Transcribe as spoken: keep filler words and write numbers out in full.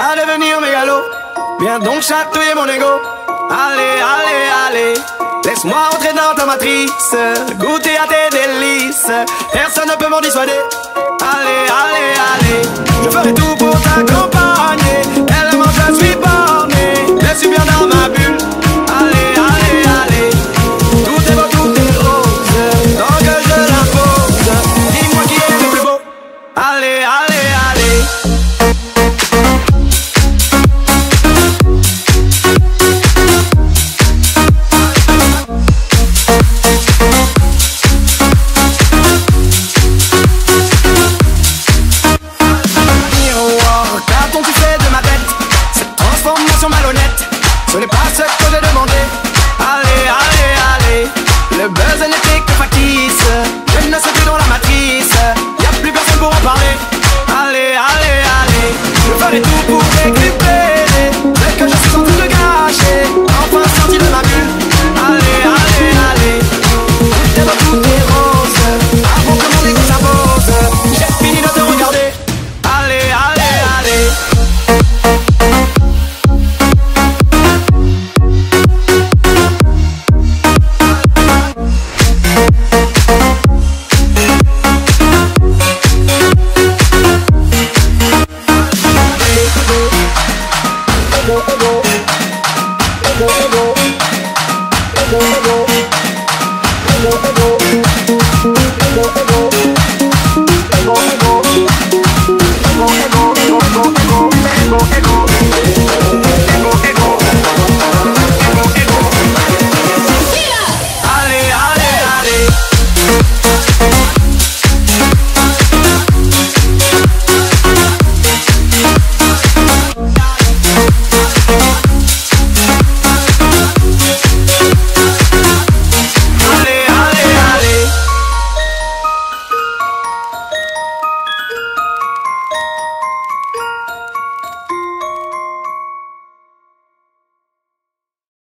ça devenir mégalo. Viens donc chatouiller mon ego. Allez, allez, allez, laisse-moi entrer dans ta matrice, goûter à tes délices. Personne ne peut m'en dissuader.